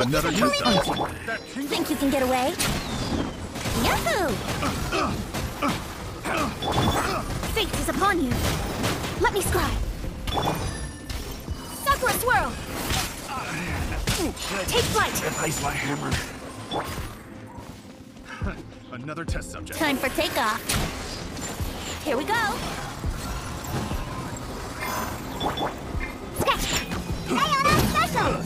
Another hit. Think you can get away? Yahoo! Fate is upon you. Let me scry. Sakura swirl. Take flight. If I slice my hammer. Another test subject. Time for takeoff. Here we go. Special!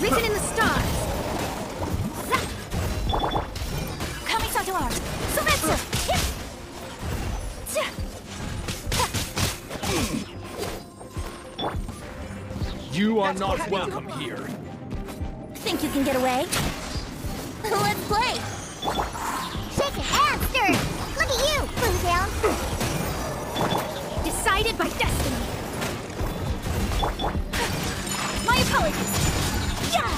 Written in the stars. Kamisha to arms. Sumetsu! You are not welcome here. Think you can get away? Let's play. Shake it and stir. Look at you, Boom Down. Decided by destiny. My apologies! Yeah!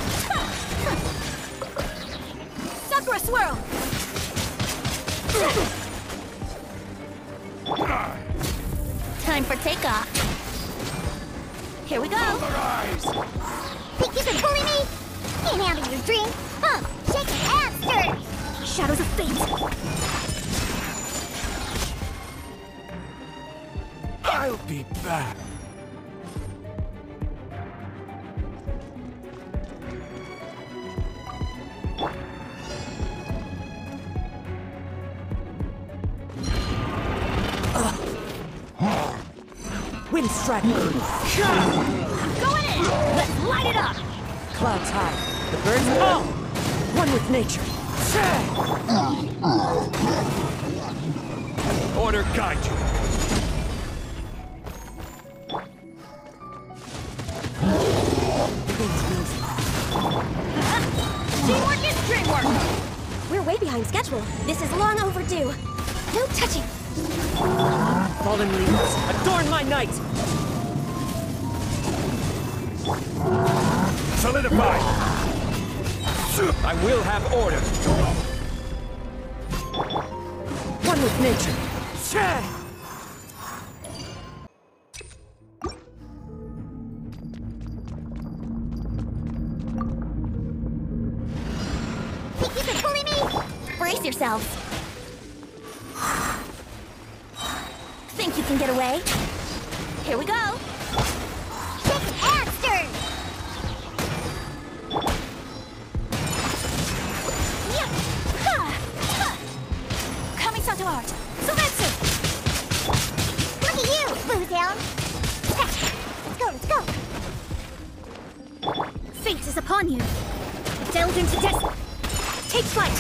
Sakura swirl! Time for takeoff. Here we go! Think you can bully me? Can't handle your dream! Huh! Shake it and stir! Shadows of fate! I'll be back! Strike. Going in! Let's light it up! Clouds high. The birds home! One with nature. Order guide you. Teamwork is dream work! We're way behind schedule. This is long overdue. No touching! Fallen leaves, adorn my night! Solidify! I will have order! One with nature! Think you can bully me? Brace yourselves! Think you can get away? Here we go! Kick and stir! Yep! Ha! Ha! Coming so hard! Sumetsu! Look at you, Blue Down! Let's go! Fate is upon you! Delve into destiny! Take flight!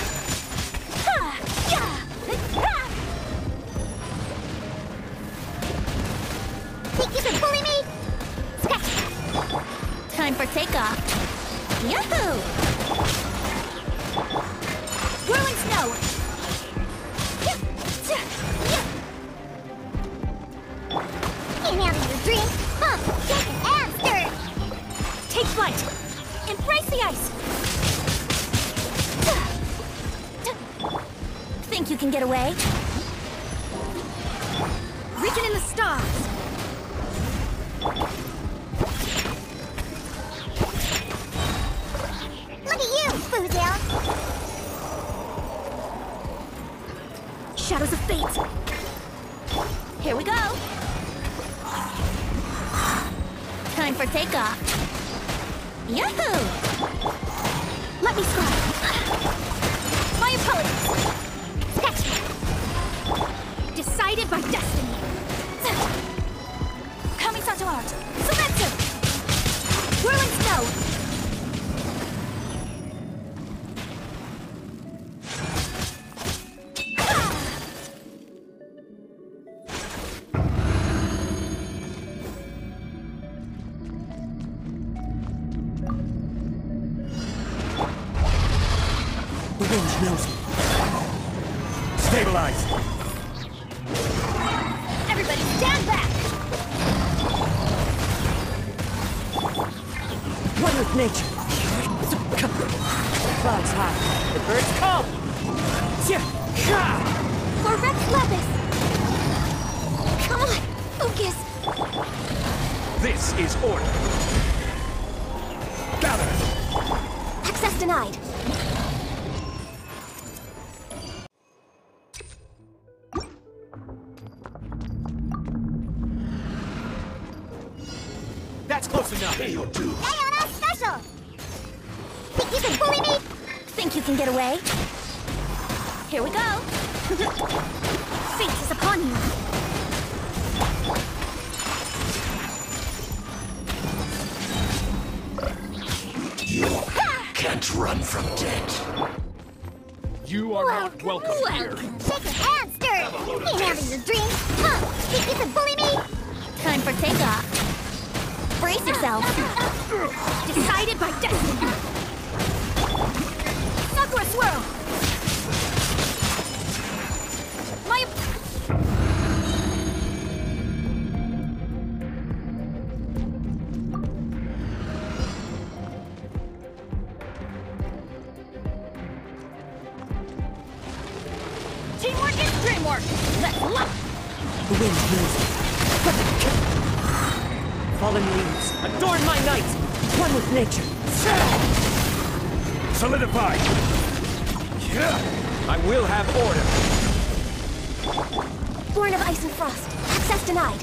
For takeoff. Yahoo! Whirling snow! Can't handle your dream! Huh! Shake it and stir! Take flight! Embrace the ice! Think you can get away? Written in the stars! Shadows of fate. Here we go. Time for takeoff. Yahoo! Let me scry. My apologies. Sketch. Decided by destiny. Kamisha to art. Sumetsu. Whirling snow. Stabilize! Everybody stand back! One with nature! Clouds high! The birds come! For Rex Lapis! Come on! Focus! This is order! Gather! denied. That's close enough. Leona special! Think you can bully me? Think you can get away? Here we go. Fate is upon you. Can't run from dead. You are not welcome here. Shake your hands, dirt. Ain't having your drink. Huh? Think you can bully me? Time for takeoff. Brace yourself. Decided by destiny. Sakura swirl. Fallen leaves, adorn my night, one with nature. Solidify. Yeah. I will have order. Born of ice and frost, access denied.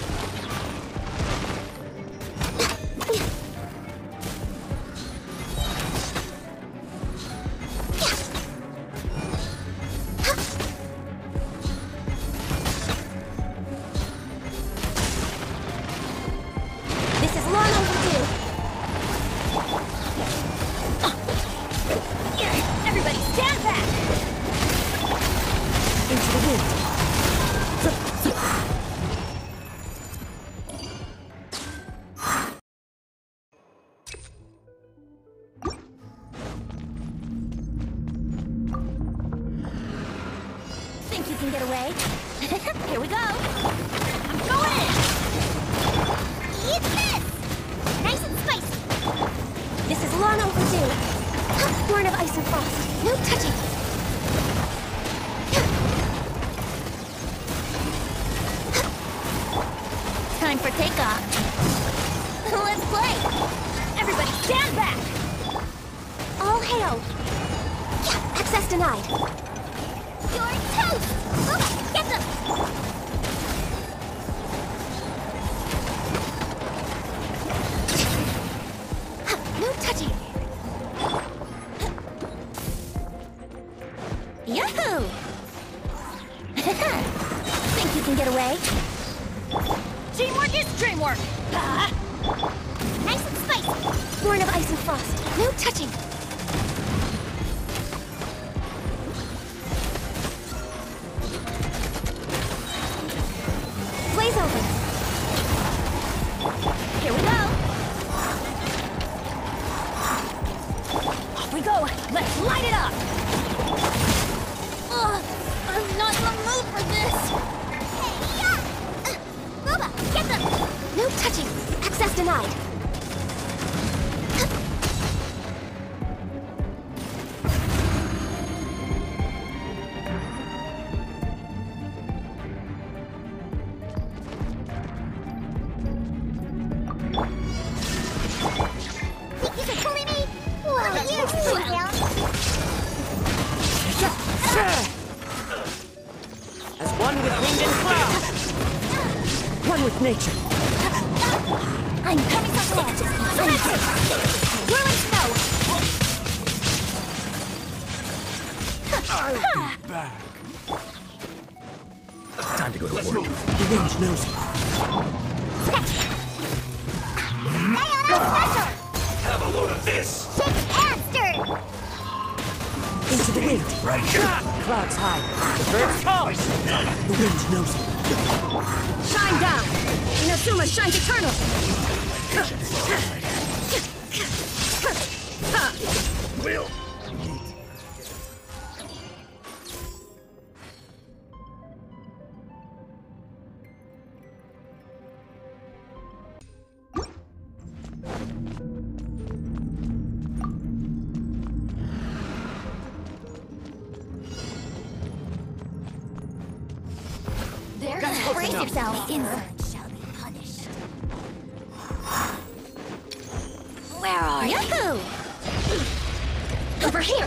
Over here!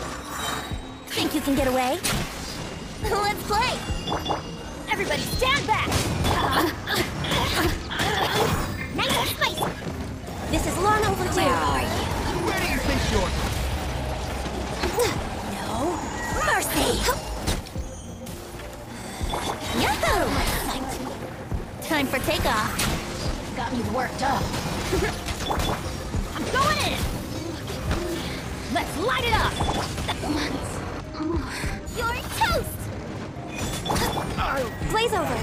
Think you can get away? Let's play! Everybody stand back! Nice and spicy! This is long overdue! Where are you? Where do you think you're? No! Mercy! Yahoo! Time for takeoff! Got me worked up! I'm going in! Let's light it up! You're toast! Blaze over!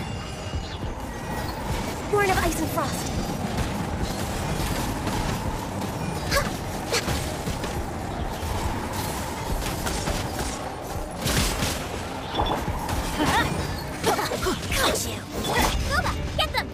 Born of ice and frost. Got you! Kuba, get them!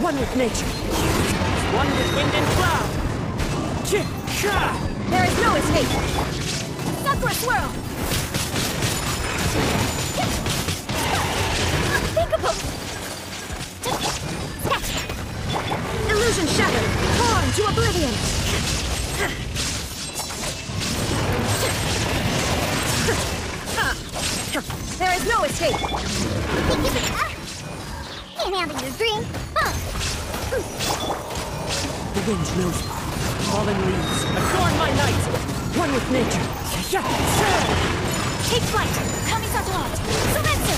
One with nature. One with wind and cloud. There is no escape. Sakura swirl. Unthinkable. Illusion shattered. Torn to oblivion. There is no escape. Can't handle your dream. The wind knows. Fallen leaves. Adorn my night. One with nature. Take flight. Kami's out loud. Surrender.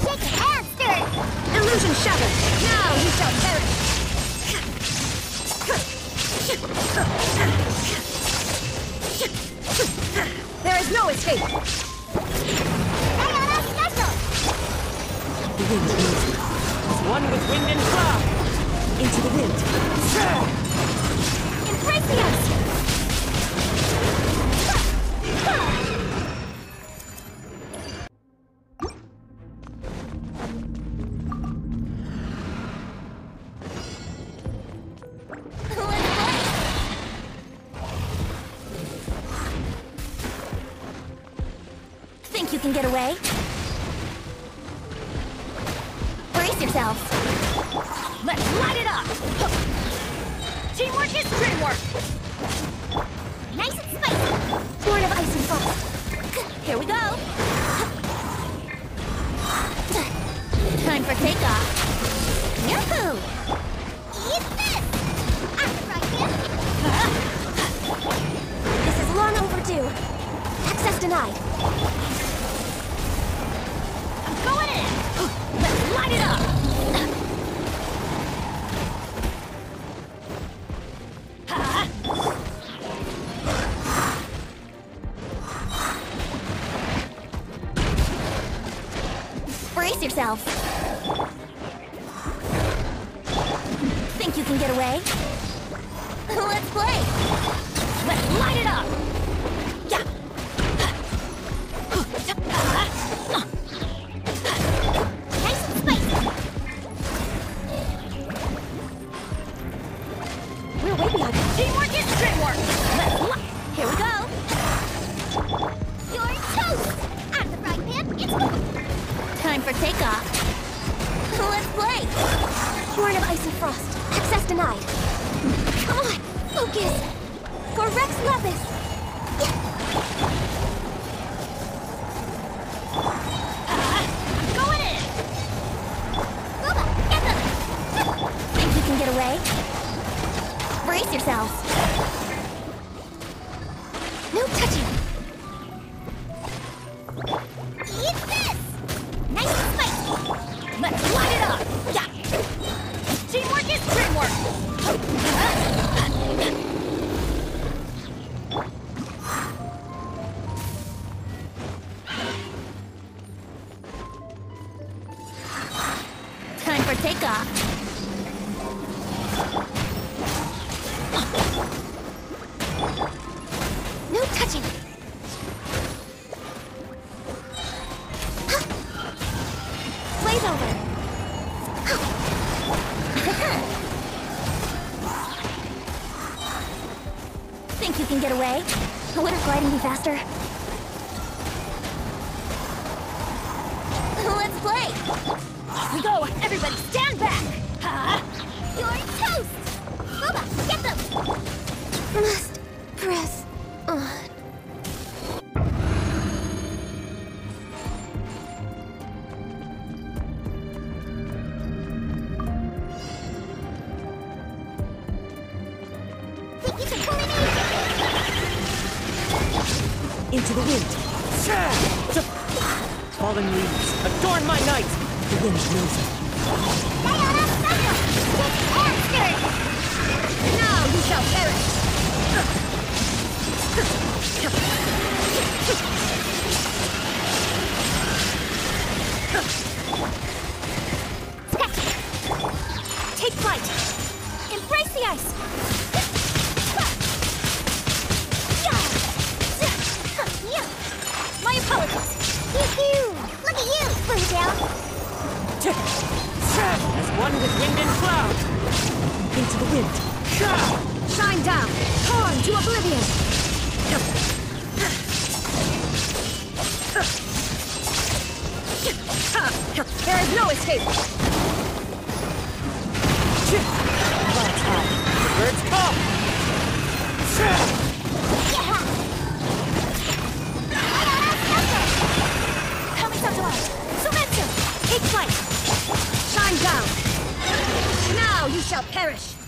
Shake your hands, dirt. Illusion shattered. Now we shall perish. There is no escape. One with wind and cloud. Into the wind. Embrace the ice. Think you can get away? Yourself. Let's light it up! Teamwork is dreamwork! Nice and spicy! Born of ice and frost. Here we go! Time for takeoff! Yahoo! Eat this! This is long overdue. Access denied. I'm going in! Let's light it up! Brace yourself. Think you can get away? Let's play! Let's light it up! Teamwork is dreamwork! Here we go! You're toast! Out of the frying pan, it's cooked! Time for takeoff! Let's play! Born of ice and frost. Access denied. Come on! Focus! For Rex Lapis! I'm going in! Luba, get them! Think you can get away? Brace yourselves. No touching. Eat this! Nice and spicy. Let's light it up. Yeah. Teamwork is dreamwork. Time for takeoff. No touching! can get away? Wouldn't gliding be faster? Let's play! Here we go! Everybody stand back! Huh? You're toast! Booba, get them! Must press on. Into the wind. Fallen leaves, adorn my night! The wind moves it. Now you shall perish! Take flight! Embrace the ice! Look at you, Bluetail! As one with wind and cloud! Into the wind! Shine down! Torn to oblivion! There is no escape! The birds come! Take flight! Shine down! Now you shall perish!